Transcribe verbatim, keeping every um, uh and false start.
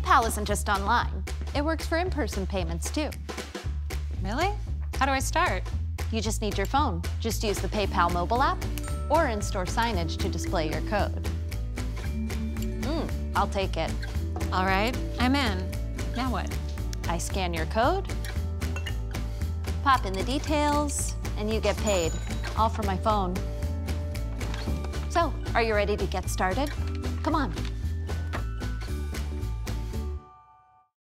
PayPal isn't just online. It works for in-person payments, too. Really? How do I start? You just need your phone. Just use the PayPal mobile app or in-store signage to display your code. Mm, I'll take it. All right, I'm in. Now what? I scan your code, pop in the details, and you get paid, all from my phone. So, are you ready to get started? Come on.